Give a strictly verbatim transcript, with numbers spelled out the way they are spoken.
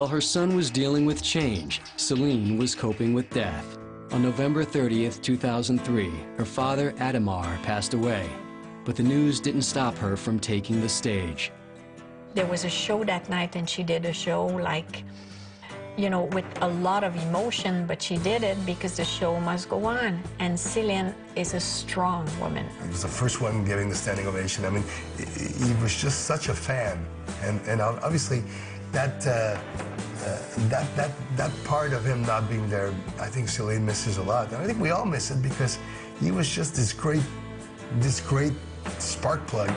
While her son was dealing with change, Celine was coping with death. On November thirtieth, two thousand three, her father, Adhemar, passed away. But the news didn't stop her from taking the stage. There was a show that night, and she did a show, like, you know, with a lot of emotion, but she did it because the show must go on. And Celine is a strong woman. It was the first one getting the standing ovation. I mean, he was just such a fan. And, and obviously, that, uh, uh, that, that, that part of him not being there, I think Celine misses a lot. And I think we all miss it because he was just this great, this great spark plug.